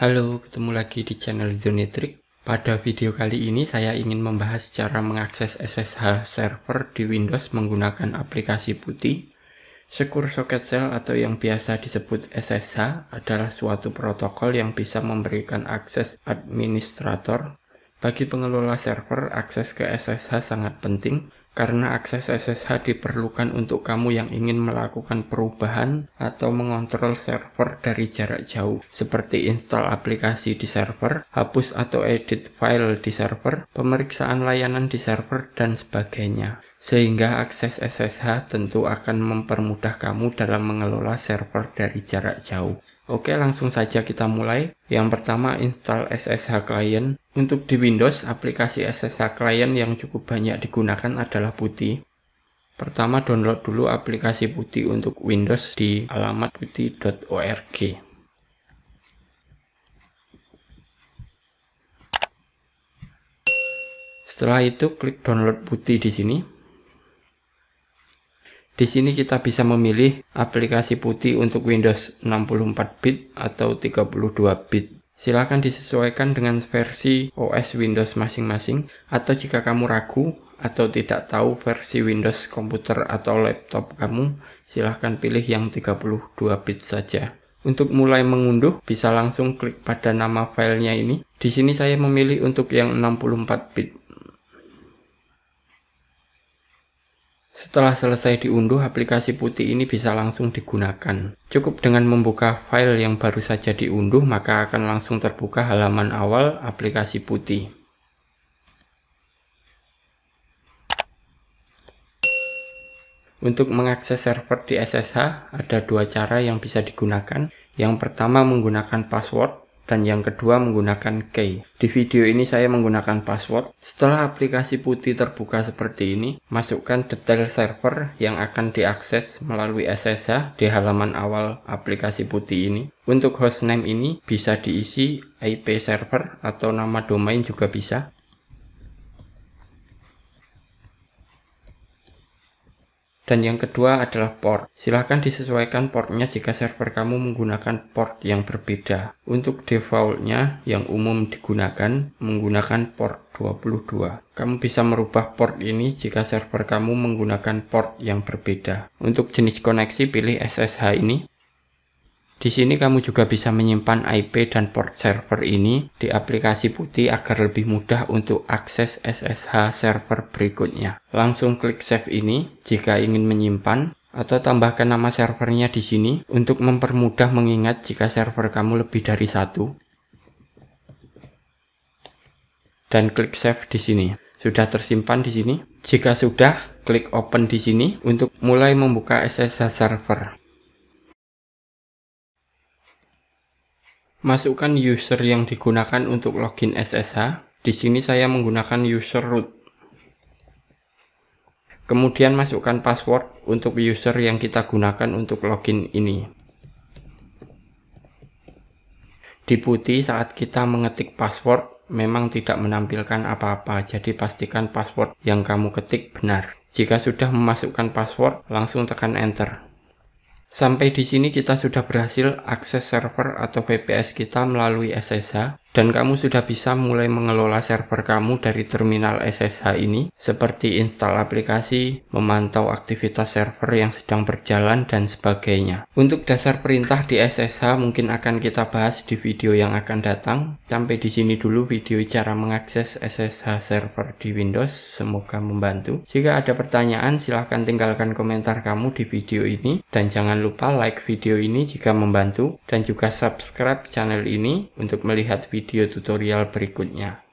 Halo, ketemu lagi di channel Zonetrik. Pada video kali ini saya ingin membahas cara mengakses SSH server di Windows menggunakan aplikasi Putty. Secure Socket Shell atau yang biasa disebut SSH adalah suatu protokol yang bisa memberikan akses administrator. Bagi pengelola server, akses ke SSH sangat penting karena akses SSH diperlukan untuk kamu yang ingin melakukan perubahan atau mengontrol server dari jarak jauh, seperti install aplikasi di server, hapus atau edit file di server, pemeriksaan layanan di server, dan sebagainya. Sehingga akses SSH tentu akan mempermudah kamu dalam mengelola server dari jarak jauh. Oke, langsung saja kita mulai. Yang pertama, install SSH Client. Untuk di Windows, aplikasi SSH Client yang cukup banyak digunakan adalah Putty. Pertama, download dulu aplikasi Putty untuk Windows di alamat putty.org. Setelah itu, klik download Putty di sini. Di sini kita bisa memilih aplikasi Putty untuk Windows 64 bit atau 32 bit. Silakan disesuaikan dengan versi OS Windows masing-masing, atau jika kamu ragu atau tidak tahu versi Windows komputer atau laptop kamu, silahkan pilih yang 32 bit saja. Untuk mulai mengunduh, bisa langsung klik pada nama filenya ini. Di sini saya memilih untuk yang 64 bit. Setelah selesai diunduh, aplikasi Putty ini bisa langsung digunakan. Cukup dengan membuka file yang baru saja diunduh, maka akan langsung terbuka halaman awal aplikasi Putty. Untuk mengakses server di SSH, ada dua cara yang bisa digunakan. Yang pertama menggunakan password, dan yang kedua menggunakan key. Di video ini saya menggunakan password. Setelah aplikasi Putty terbuka seperti ini, masukkan detail server yang akan diakses melalui SSH di halaman awal aplikasi Putty ini. Untuk hostname ini bisa diisi IP server atau nama domain juga bisa. Dan yang kedua adalah port. Silahkan disesuaikan portnya jika server kamu menggunakan port yang berbeda. Untuk defaultnya yang umum digunakan menggunakan port 22. Kamu bisa merubah port ini jika server kamu menggunakan port yang berbeda. Untuk jenis koneksi pilih SSH ini. Di sini kamu juga bisa menyimpan IP dan port server ini di aplikasi Putty agar lebih mudah untuk akses SSH server berikutnya. Langsung klik save ini jika ingin menyimpan, atau tambahkan nama servernya di sini untuk mempermudah mengingat jika server kamu lebih dari satu. Dan klik save di sini. Sudah tersimpan di sini. Jika sudah, klik open di sini untuk mulai membuka SSH server. Masukkan user yang digunakan untuk login SSH. Di sini saya menggunakan user root. Kemudian masukkan password untuk user yang kita gunakan untuk login ini. Di Putty saat kita mengetik password memang tidak menampilkan apa-apa, jadi pastikan password yang kamu ketik benar. Jika sudah memasukkan password, langsung tekan enter. Sampai di sini kita sudah berhasil akses server atau VPS kita melalui SSH, dan kamu sudah bisa mulai mengelola server kamu dari terminal SSH ini, seperti install aplikasi, memantau aktivitas server yang sedang berjalan, dan sebagainya. Untuk dasar perintah di SSH mungkin akan kita bahas di video yang akan datang. Sampai di sini dulu video cara mengakses SSH server di Windows, semoga membantu. Jika ada pertanyaan, silahkan tinggalkan komentar kamu di video ini, dan jangan lupa like video ini jika membantu, dan juga subscribe channel ini untuk melihat video tutorial berikutnya.